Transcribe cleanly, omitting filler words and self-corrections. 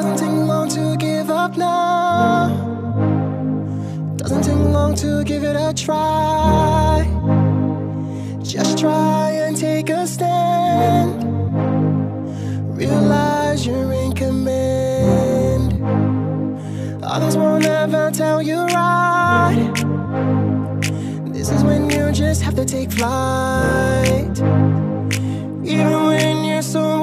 Doesn't take long to give up now. Doesn't take long to give it a try. Just try and take a stand. Realize you're in command. Others won't ever tell you right. This is when you just have to take flight. Even when you're so